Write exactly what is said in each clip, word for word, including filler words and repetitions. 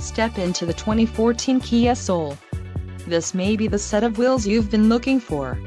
Step into the twenty fourteen Kia Soul. This may be the set of wheels you've been looking for.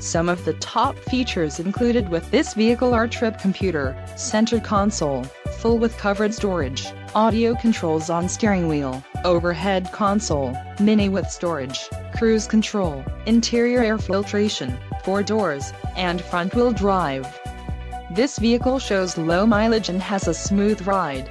Some of the top features included with this vehicle are trip computer, center console, full with covered storage, audio controls on steering wheel, overhead console, mini with storage, cruise control, interior air filtration, four doors, and front-wheel drive. This vehicle shows low mileage and has a smooth ride.